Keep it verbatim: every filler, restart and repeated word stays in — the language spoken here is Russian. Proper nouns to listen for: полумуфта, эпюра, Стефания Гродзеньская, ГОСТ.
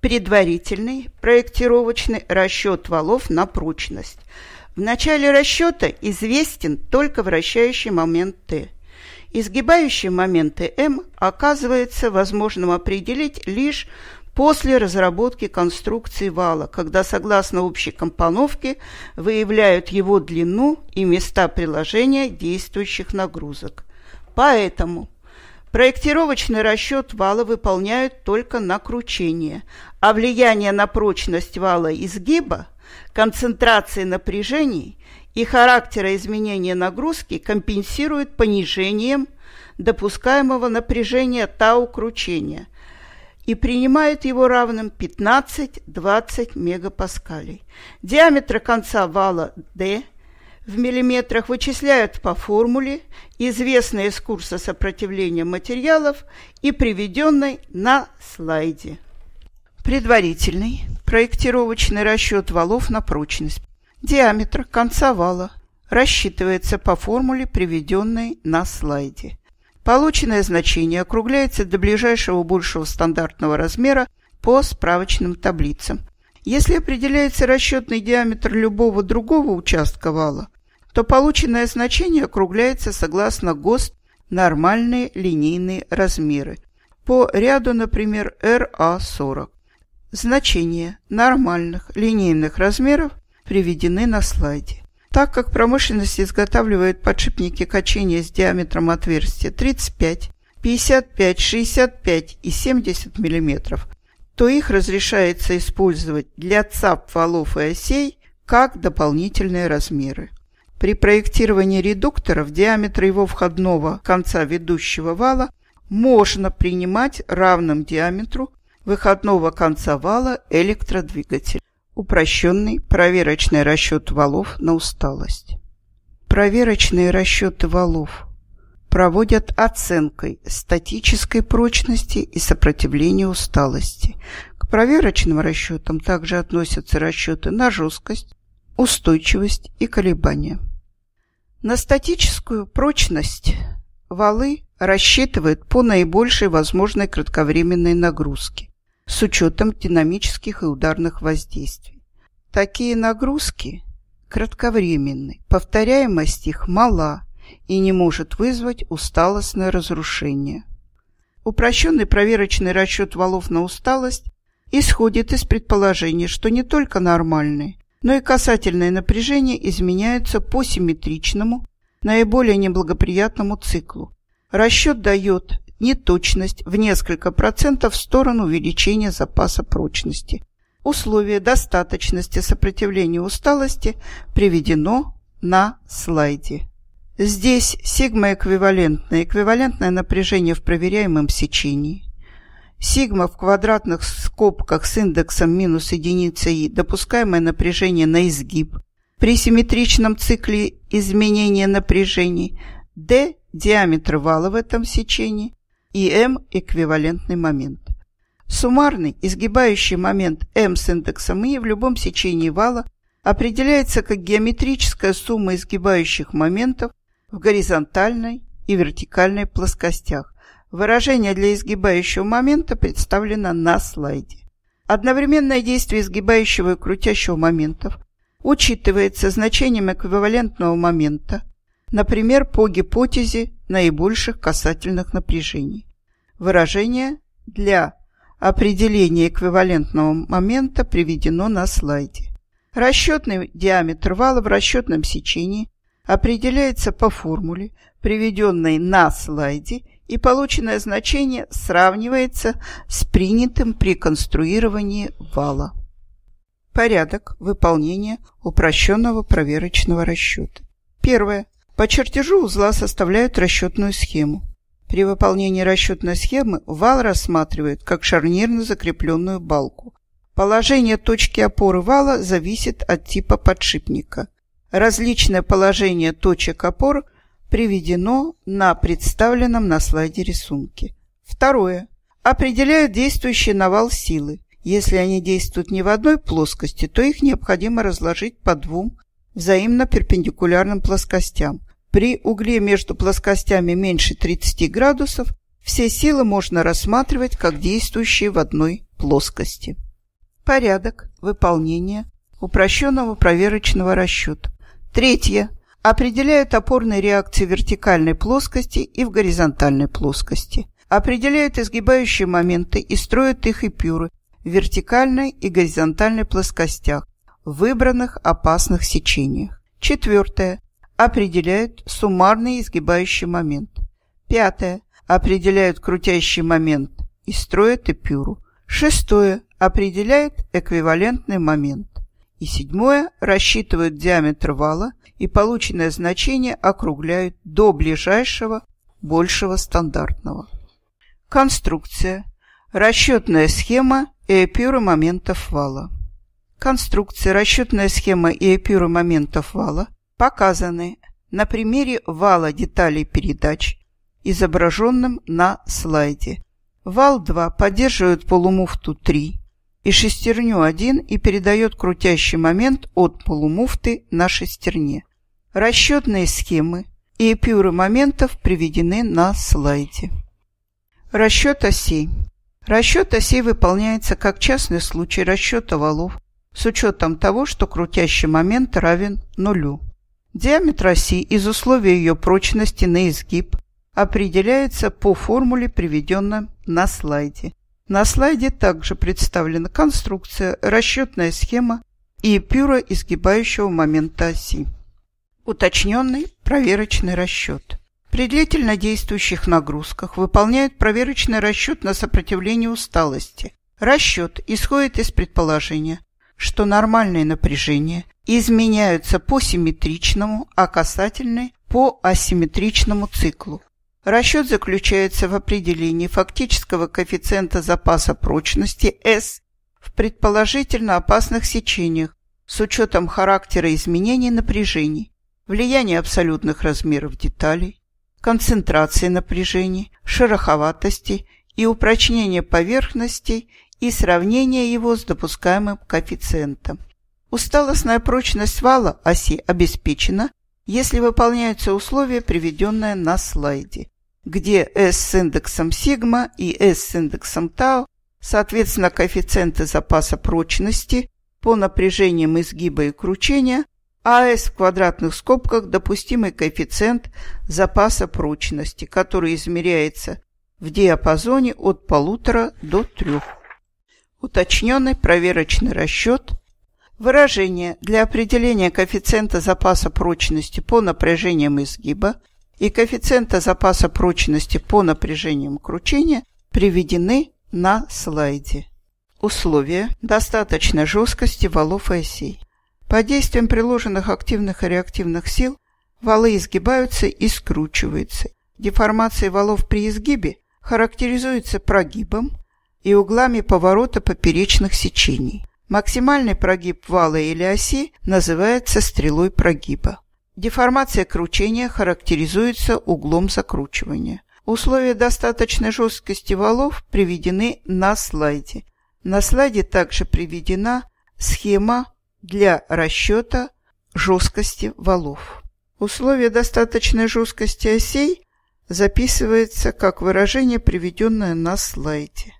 предварительный проектировочный расчет валов на прочность. В начале расчета известен только вращающий момент Т. Изгибающий моменты М оказывается возможным определить лишь после разработки конструкции вала, когда согласно общей компоновке выявляют его длину и места приложения действующих нагрузок. Поэтому проектировочный расчет вала выполняют только на кручение, а влияние на прочность вала изгиба, концентрации напряжений и характера изменения нагрузки компенсируют понижением допускаемого напряжения тау кручения и принимает его равным пятнадцать-двадцать мегапаскалей. Диаметр конца вала D в миллиметрах вычисляют по формуле, известной из курса сопротивления материалов и приведенной на слайде. Предварительный проектировочный расчет валов на прочность. Диаметр конца вала рассчитывается по формуле, приведенной на слайде. Полученное значение округляется до ближайшего большего стандартного размера по справочным таблицам. Если определяется расчетный диаметр любого другого участка вала, то полученное значение округляется согласно ГОСТ нормальные линейные размеры по ряду, например, эр а сорок. Значения нормальных линейных размеров приведены на слайде. Так как промышленность изготавливает подшипники качения с диаметром отверстия тридцать пять, пятьдесят пять, шестьдесят пять и семьдесят миллиметров, то их разрешается использовать для цап валов и осей как дополнительные размеры. При проектировании редукторов диаметр его входного конца ведущего вала можно принимать равным диаметру выходного конца вала электродвигателя. Упрощенный проверочный расчет валов на усталость. Проверочные расчеты валов проводят оценкой статической прочности и сопротивления усталости. К проверочным расчетам также относятся расчеты на жесткость, устойчивость и колебания. На статическую прочность валы рассчитывают по наибольшей возможной кратковременной нагрузке с учетом динамических и ударных воздействий. Такие нагрузки кратковременны, повторяемость их мала и не может вызвать усталостное разрушение. Упрощенный проверочный расчет валов на усталость исходит из предположения, что не только нормальные, но и касательные напряжения изменяются по симметричному, наиболее неблагоприятному циклу. Расчет дает неточность в несколько процентов в сторону увеличения запаса прочности. Условие достаточности сопротивления усталости приведено на слайде. Здесь сигма-эквивалентное, эквивалентное напряжение в проверяемом сечении, сигма в квадратных скобках с индексом минус единица и допускаемое напряжение на изгиб при симметричном цикле изменения напряжений, d диаметр вала в этом сечении, и М эквивалентный момент. Суммарный изгибающий момент М с индексом И в любом сечении вала определяется как геометрическая сумма изгибающих моментов в горизонтальной и вертикальной плоскостях. Выражение для изгибающего момента представлено на слайде. Одновременное действие изгибающего и крутящего моментов учитывается значением эквивалентного момента, например, по гипотезе наибольших касательных напряжений. Выражение для определения эквивалентного момента приведено на слайде. Расчетный диаметр вала в расчетном сечении определяется по формуле, приведенной на слайде, и полученное значение сравнивается с принятым при конструировании вала. Порядок выполнения упрощенного проверочного расчета. Первое. По чертежу узла составляют расчетную схему. При выполнении расчетной схемы вал рассматривают как шарнирно закрепленную балку. Положение точки опоры вала зависит от типа подшипника. Различное положение точек опор приведено на представленном на слайде рисунке. Второе. Определяют действующие на вал силы. Если они действуют не в одной плоскости, то их необходимо разложить по двум взаимно перпендикулярным плоскостям. При угле между плоскостями меньше тридцати градусов все силы можно рассматривать как действующие в одной плоскости. Порядок выполнения упрощенного проверочного расчета. Третье. Определяют опорные реакции в вертикальной плоскости и в горизонтальной плоскости. Определяют изгибающие моменты и строят их эпюры в вертикальной и горизонтальной плоскостях в выбранных опасных сечениях. Четвертое. Определяют суммарный изгибающий момент. Пятое. Определяют крутящий момент и строят эпюру. Шестое. Определяют эквивалентный момент. И седьмое. Рассчитывают диаметр вала и полученное значение округляют до ближайшего большего стандартного. Конструкция. Расчетная схема и эпюры моментов вала. Конструкция, расчетная схема и эпюры моментов вала показаны на примере вала деталей передач, изображенным на слайде. Вал два поддерживает полумуфту три и шестерню один и передает крутящий момент от полумуфты на шестерне. Расчетные схемы и эпюры моментов приведены на слайде. Расчет осей. Расчет осей выполняется как частный случай расчета валов с учетом того, что крутящий момент равен нулю. Диаметр оси из условия ее прочности на изгиб определяется по формуле, приведенной на слайде. На слайде также представлена конструкция, расчетная схема и эпюра изгибающего момента оси. Уточненный проверочный расчет. При длительно действующих нагрузках выполняют проверочный расчет на сопротивление усталости. Расчет исходит из предположения, что нормальные напряжения изменяются по симметричному, а касательные – по асимметричному циклу. Расчет заключается в определении фактического коэффициента запаса прочности S в предположительно опасных сечениях с учетом характера изменений напряжений, влияния абсолютных размеров деталей, концентрации напряжений, шероховатости и упрочнения поверхностей и сравнения его с допускаемым коэффициентом. Усталостная прочность вала оси обеспечена, если выполняются условия, приведенные на слайде, где S с индексом сигма и S с индексом тау, соответственно, коэффициенты запаса прочности по напряжениям изгиба и кручения, а S в квадратных скобках допустимый коэффициент запаса прочности, который измеряется в диапазоне от полутора до трех. Уточненный проверочный расчет. Выражение для определения коэффициента запаса прочности по напряжениям изгиба и коэффициента запаса прочности по напряжениям кручения приведены на слайде. Условия достаточной жесткости валов и осей. Под действием приложенных активных и реактивных сил валы изгибаются и скручиваются. Деформация валов при изгибе характеризуется прогибом и углами поворота поперечных сечений. Максимальный прогиб вала или оси называется стрелой прогиба. Деформация кручения характеризуется углом закручивания. Условия достаточной жесткости валов приведены на слайде. На слайде также приведена схема для расчета жесткости валов. Условие достаточной жесткости осей записывается как выражение, приведенное на слайде.